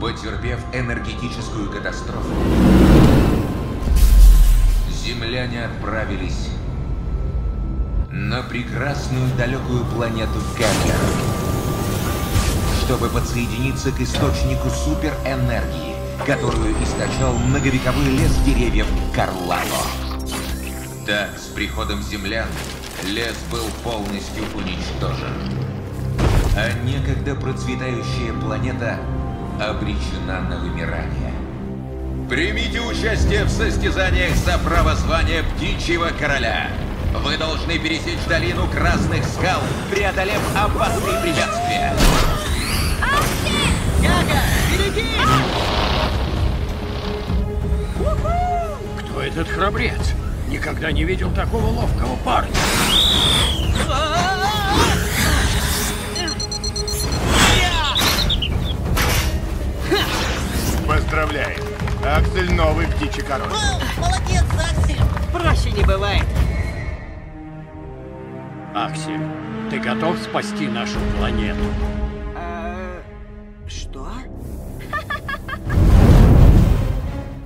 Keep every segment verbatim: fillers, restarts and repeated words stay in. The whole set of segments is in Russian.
потерпев энергетическую катастрофу, земляне отправились на прекрасную далекую планету Кеплер, чтобы подсоединиться к источнику суперэнергии, которую источал многовековой лес деревьев Кар-Лало. Так, с приходом землян лес был полностью уничтожен, а некогда процветающая планета обречена на вымирание. Примите участие в состязаниях за право звания Птичьего Короля. Вы должны пересечь долину Красных Скал, преодолев опасные препятствия. Акси! Гага, береги! Кто этот храбрец? Никогда не видел такого ловкого парня. Поздравляем! Аксель — новый Птичий Король. Молодец, Аксель! Проще не бывает. Аксель, ты готов спасти нашу планету? Что?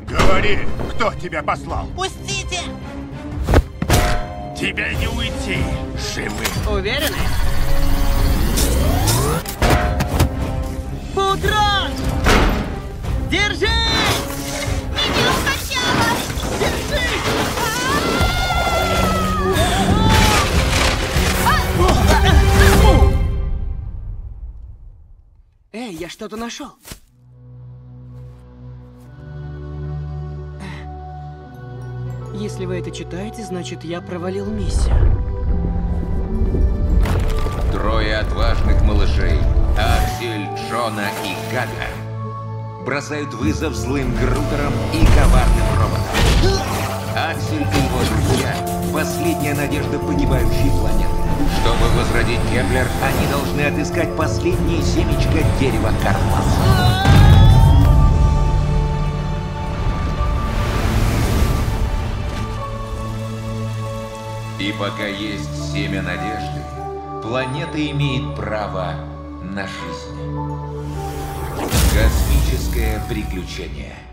Говори, кто тебя послал? Пустите! Тебя не уйти, шимы. Уверены? Футро! Держись! Меня укачало! Держись! Эй, я что-то нашел. Если вы это читаете, значит, я провалил миссию. Трое отважных малышей, Аксель, Джона и Гага, бросают вызов злым грудерам и коварным роботам. Аксель и его друзья — последняя надежда погибающей планеты. Чтобы возродить Кеплер, они должны отыскать последнее семечко дерева Кар-Лало. И пока есть семя надежды, планета имеет право на жизнь. Космическое приключение.